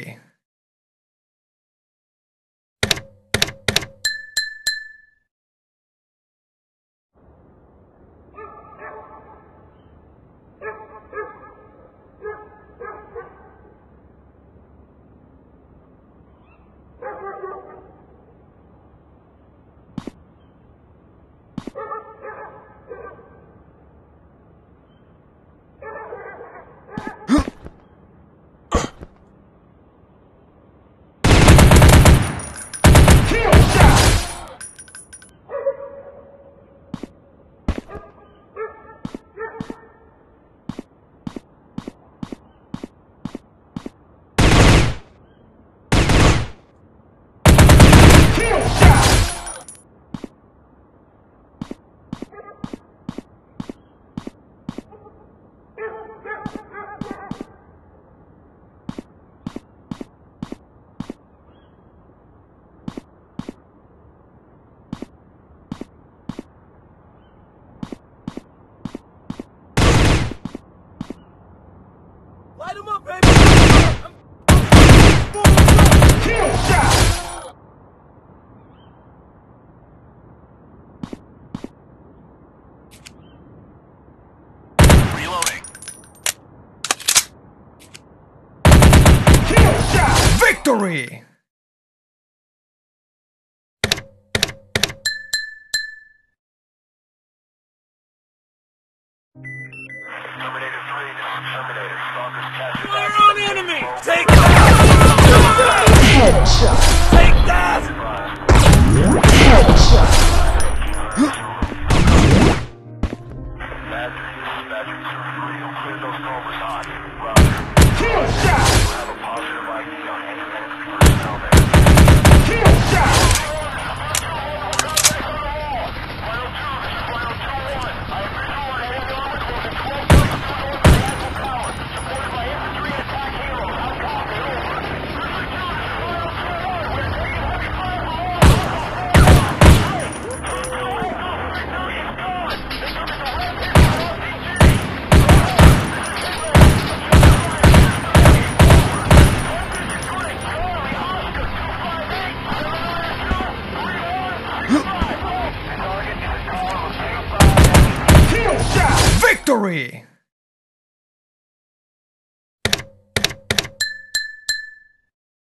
3. Victory! Terminator 3, stalkers captured. We're on enemy! Take that! Headshot! Take that! Headshot! Headshot! Headshot! Victory!